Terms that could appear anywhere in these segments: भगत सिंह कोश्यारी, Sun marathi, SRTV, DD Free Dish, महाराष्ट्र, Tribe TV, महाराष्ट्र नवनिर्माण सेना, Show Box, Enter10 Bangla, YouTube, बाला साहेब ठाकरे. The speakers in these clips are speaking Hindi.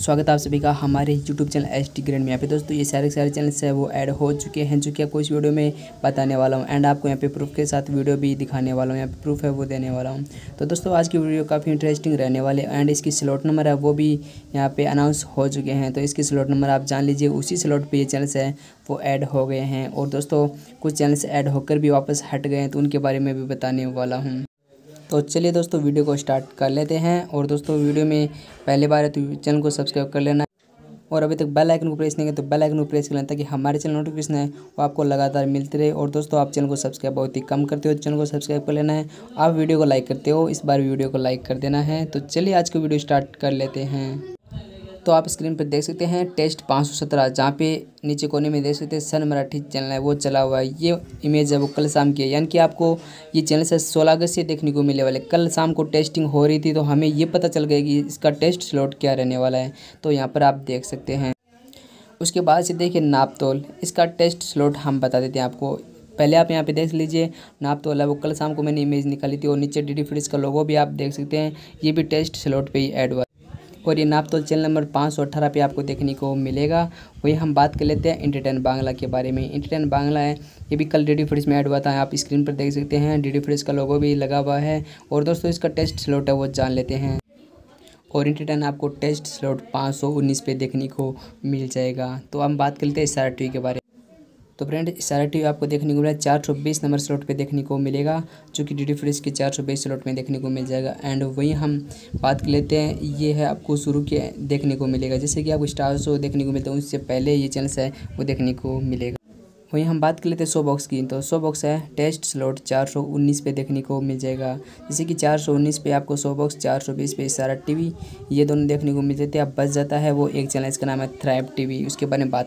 स्वागत है आप सभी का हमारे YouTube चैनल HD ग्रैंड में। यहाँ पे दोस्तों ये सारे चैनल्स है वो ऐड हो चुके हैं, जो कि आपको इस वीडियो में बताने वाला हूँ एंड आपको यहाँ पे प्रूफ के साथ वीडियो भी दिखाने वाला हूँ, यहाँ पे प्रूफ है वो देने वाला हूँ। तो दोस्तों आज की वीडियो काफ़ी इंटरेस्टिंग रहने वाले एंड इसकी स्लॉट नंबर है वो भी यहाँ पर अनाउंस हो चुके हैं। तो इसकी स्लॉट नंबर आप जान लीजिए, उसी स्लॉट पर ये चैनल्स हैं वो ऐड हो गए हैं और दोस्तों कुछ चैनल्स ऐड होकर भी वापस हट गए हैं, तो उनके बारे में भी बताने वाला हूँ। तो चलिए दोस्तों वीडियो को स्टार्ट कर लेते हैं। और दोस्तों वीडियो में पहली बार है तो चैनल को सब्सक्राइब कर लेना और अभी तक बेल आइकन को प्रेस नहीं किया तो बेल आइकन को प्रेस कर लेना ताकि हमारे चैनल नोटिफिकेशन है वो आपको लगातार मिलते रहे। और दोस्तों आप चैनल को सब्सक्राइब बहुत ही कम करते हो, चैनल को सब्सक्राइब कर लेना है। आप वीडियो को लाइक करते हो, इस बार वीडियो को लाइक कर देना है। तो चलिए आज की वीडियो स्टार्ट कर लेते हैं। तो आप स्क्रीन पर देख सकते हैं टेस्ट 517, जहाँ पे नीचे कोने में देख सकते हैं सन मराठी चैनल है वो चला हुआ है। ये इमेज है वो कल शाम की है, यानी कि आपको ये चैनल से 16 अगस्त से देखने को मिलने वाले। कल शाम को टेस्टिंग हो रही थी तो हमें ये पता चल गया कि इसका टेस्ट स्लॉट क्या रहने वाला है। तो यहाँ पर आप देख सकते हैं। उसके बाद से देखिए नापतोल, इसका टेस्ट स्लॉट हम बता देते हैं आपको। पहले आप यहाँ पे देख लीजिए नापतोल है वो कल शाम को मैंने इमेज निकाली थी और नीचे DD Free Dish का लोगो भी आप देख सकते हैं, ये भी टेस्ट स्लॉट पर ही ऐड हुआ और ये नापतोल चैनल नंबर 518 पे आपको देखने को मिलेगा। वही हम बात कर लेते हैं Enter10 बांग्ला के बारे में। Enter10 बांग्ला है ये भी कल DD Free Dish में ऐड हुआ था, आप स्क्रीन पर देख सकते हैं DD Free Dish का लोगो भी लगा हुआ है। और दोस्तों इसका टेस्ट स्लॉट है वो जान लेते हैं। और Enter10 आपको टेस्ट स्लॉट 519 पे देखने को मिल जाएगा। तो हम बात कर लेते हैं SRTV के बारे में। तो फ्रेंड SRTV आपको देखने को मिला 420 नंबर स्लॉट पे देखने को मिलेगा, जो कि DD Free Dish के 420 स्लॉट में देखने को मिल जाएगा। एंड वहीं हम बात कर लेते हैं, ये है आपको शुरू के देखने को मिलेगा, जैसे कि आपको स्टार शो देखने को मिलता है उससे पहले ये चैनल्स है वो देखने को मिलेगा। वहीं हम बात कर लेते हैं Show Box की। तो Show Box है टेस्ट स्लॉट 419 पे देखने को मिल जाएगा, जैसे कि 419 पे आपको Show Box, 420 पे SRTV, ये दोनों देखने को मिल जाते हैं। अब बच जाता है वो एक चैनल, इसका नाम है Tribe TV, उसके बारे में बात।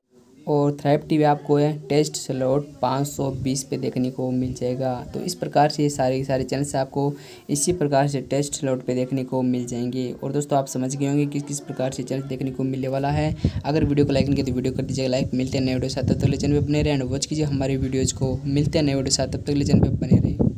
और Tribe TV आपको है टेस्ट स्लॉट 520 पे देखने को मिल जाएगा। तो इस प्रकार से सारे चैनल्स आपको इसी प्रकार से टेस्ट स्लॉट पे देखने को मिल जाएंगे। और दोस्तों आप समझ गए होंगे किस प्रकार से चैनल देखने को मिलने वाला है। अगर वीडियो को लाइक नहीं किया तो वीडियो कर दीजिएगा लाइक। मिलते हैं नए वीडियो साथ, तब तक चैनल पर बने रहें एंड वॉच कीजिए हमारे वीडियोज़ को। मिलते हैं नए वीडियो साथ, तब तक चैनल पर बने रहें।